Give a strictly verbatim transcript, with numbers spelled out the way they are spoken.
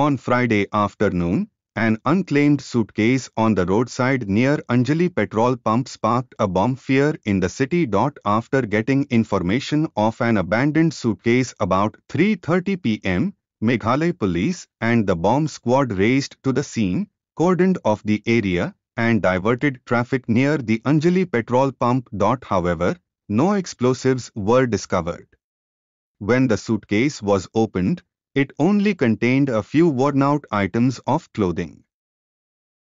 on Friday afternoon, an unclaimed suitcase on the roadside near Anjali Petrol Pump sparked a bomb fear in the city. After getting information of an abandoned suitcase about three thirty p m, Meghalaya police and the bomb squad raced to the scene, cordoned off the area, and diverted traffic near the Anjali Petrol Pump. However, no explosives were discovered. When the suitcase was opened, it only contained a few worn-out items of clothing.